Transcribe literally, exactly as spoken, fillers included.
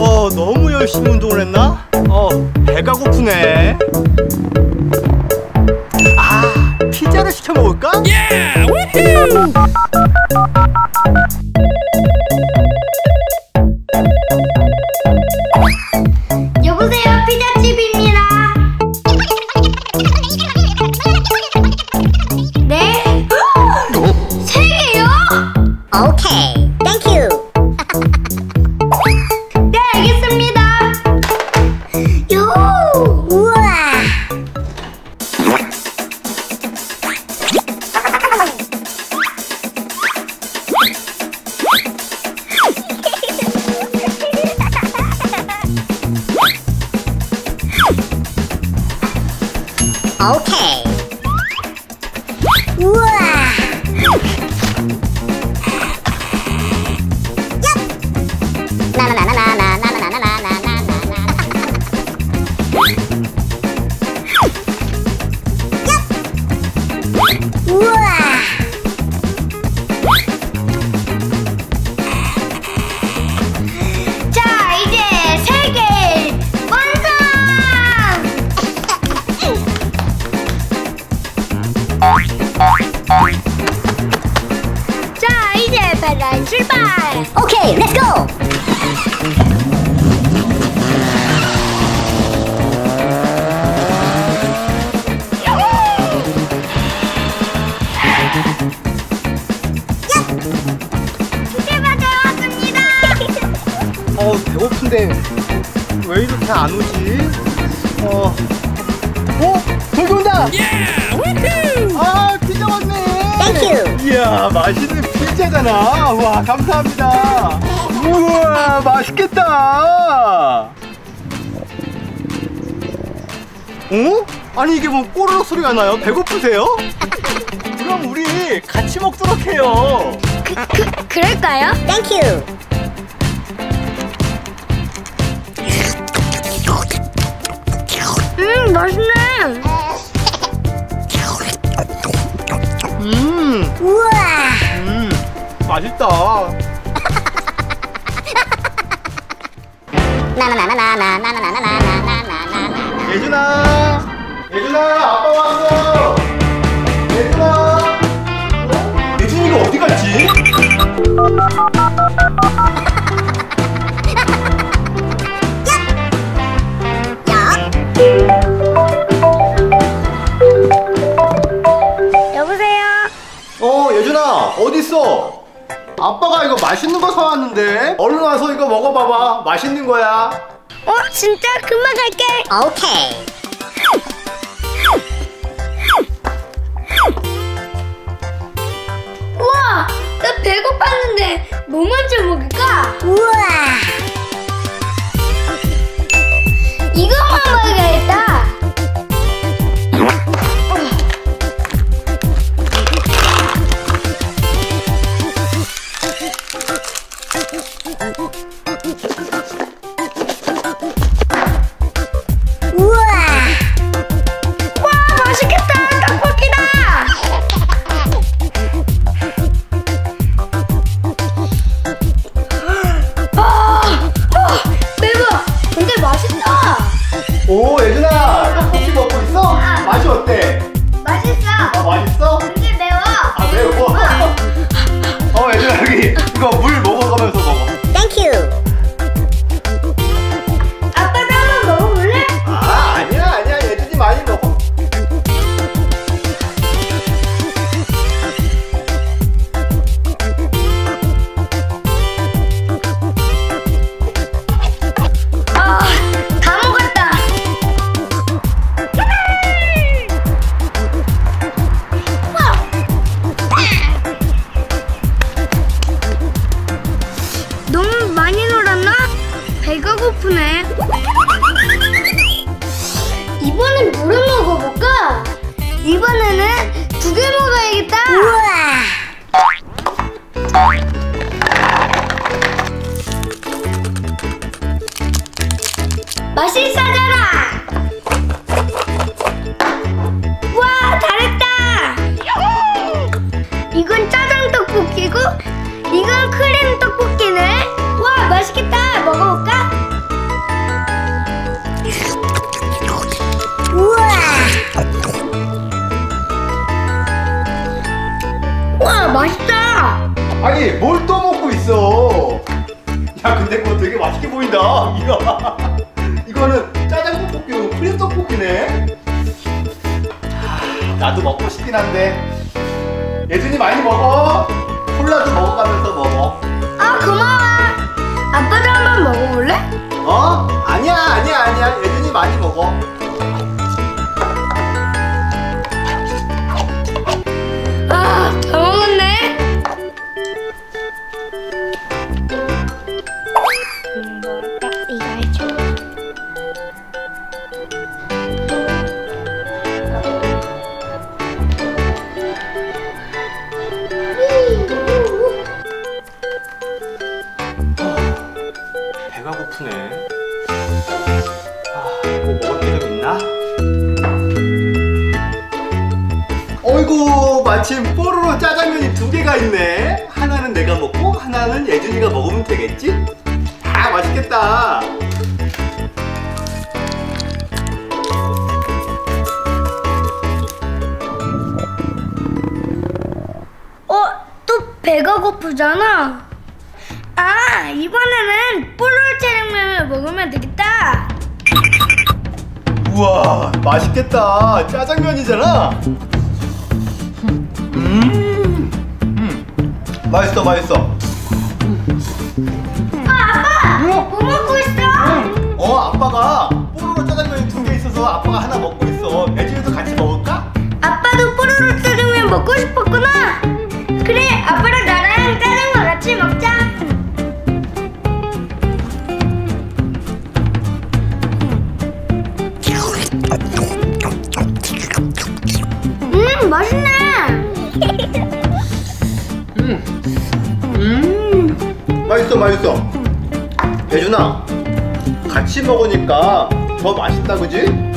어, 너무 열심히 운동을 했나? 어, 배가 고프네. 아, 피자를 시켜 먹을까? 예! 우후! 여보세요, 피자집입니다. 네? 세 개요? 오케이, 땡큐. 네, 알겠습니다. 요! 우와! 오케이. 우와. 얍. 나나나나나나나나나나나나. 얍. 우와. 자, 이제 세 개 완성! 자, 이제 배달 출발! 오케이, 렛츠 고! 두개 가져왔습니다! 어, 배고픈데 왜 이렇게 안 오지? 어, 어? 저기 온다! 아, 피자 왔네! 땡큐. 이야, 맛있는 피자잖아. 와, 감사합니다. 우와, 맛있겠다. 어? 아니, 이게 뭐 꼬르륵 소리가 나요? 배고프세요? 그럼 우리 같이 먹도록 해요. 그, 그, 그럴까요? 땡큐. 음, 맛있네. 음, 우와. 음, 맛있다. 나나나나나나나나나나나나나나. 예준아, 예준아, 아빠 왔어. 예준아, 어? 예준이가 어디 갔지? 여보세요? 어, 예준아, 어디 있어? 아빠가 이거 맛있는 거 사왔는데 얼른 와서 이거 먹어봐봐. 맛있는 거야. 어, 진짜? 금방 갈게. 오케이. 우와, 나 배고팠는데 뭐 먼저 먹을까? 우와. 이것만 먹어야겠다. 우와. 와, 맛있겠다. 떡볶이다. 아, 아, 매워. 근데 맛있다. 오, 예준아, 떡볶이 먹고 있어? 맛이 어때? 맛있어. 아, 맛있어? 근데 매워. 아, 매워? 어, 예준아, 여기 이거 물 먹어가면서 먹어. 땡큐. 아빠도 한번 먹어볼래? 아, 아니야, 아니야. 예준이 많이 먹어. 아, 다 먹었다. 너무 많이 놀았나? 배가 고프네. 이번엔 뭐를 먹어볼까? 이번에는 두 개 먹어야겠다. 우와. 떡볶이고 이건 크림 떡볶이네. 와, 맛있겠다. 먹어볼까? 우와. 와, 맛있다. 아니, 뭘 또 먹고 있어? 야, 근데 그거 되게 맛있게 보인다. 이거. 이거는 짜장 떡볶이고 크림 떡볶이네. 나도 먹고 싶긴 한데 예준이 많이 먹어. 콜라도 먹어가면서 먹어. 아, 고마워. 아빠도 한번 먹어볼래? 어? 아니야 아니야 아니야. 예준이 많이 먹어. 아, 다 먹었네. 음, 뭘까? 이거 해줘. 마침 뽀로로 짜장면이 두 개가 있네. 하나는 내가 먹고 하나는 예준이가 먹으면 되겠지? 아, 맛있겠다. 어? 또 배가 고프잖아. 아, 이번에는 뽀로로 짜장면을 먹으면 되겠다. 우와, 맛있겠다. 짜장면이잖아. 음, 음, 맛있어, 맛있어. 아, 아빠! 뭐 먹고 있어? 응. 어, 아빠가 뽀로로 짜장면이 두 개 있어서 아빠가 하나 먹고 있어. 예준이도 같이 먹을까? 아빠도 뽀로로 짜장면 먹고 싶었구나. 그래, 아빠랑 나랑 짜장면 같이 먹자. 음, 맛있네. 음, 맛있어 맛있어. 예준아, 같이 먹으니까 더 맛있다, 그지?